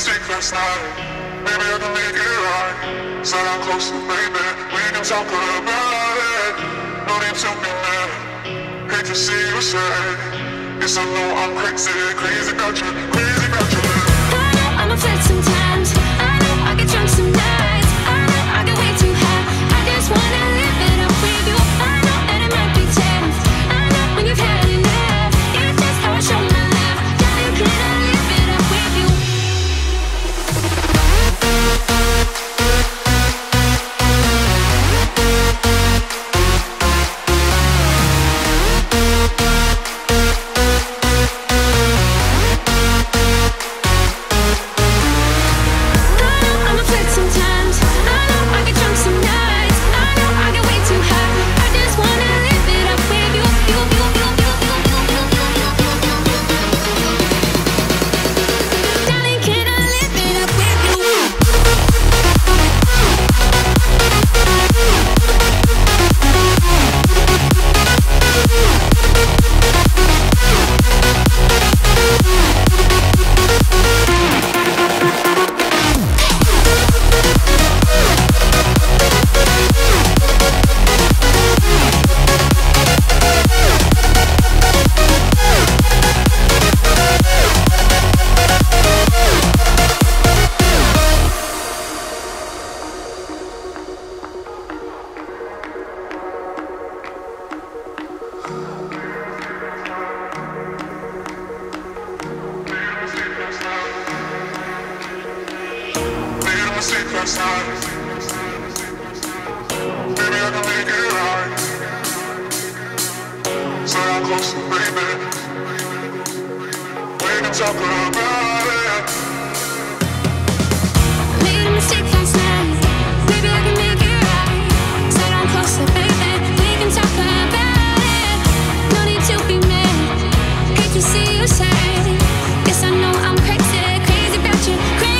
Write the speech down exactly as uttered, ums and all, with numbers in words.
secrets now. Maybe I can make it right. Said I'm close to baby, we can talk about it. No need to be mad. Hate to see you sad. Yes, I know I'm crazy, crazy about you, crazy about you. I know I'm upset sometimes. I know I get drunk some nights. I know I get way too high. I just wanna live it up with you. I know that it might be tense. I know when you've had enough. It's just how I show my love. Darling, can I live it up with you? Secrets now. Maybe I can make it right. Say I'm close to baby. We can talk about it. Made a mistake last night. Maybe I can make it right. Say I'm close to baby. We can talk about it. No need to be mad. Hate to see you sad. Yes, I know I'm crazy, crazy about you. Crazy.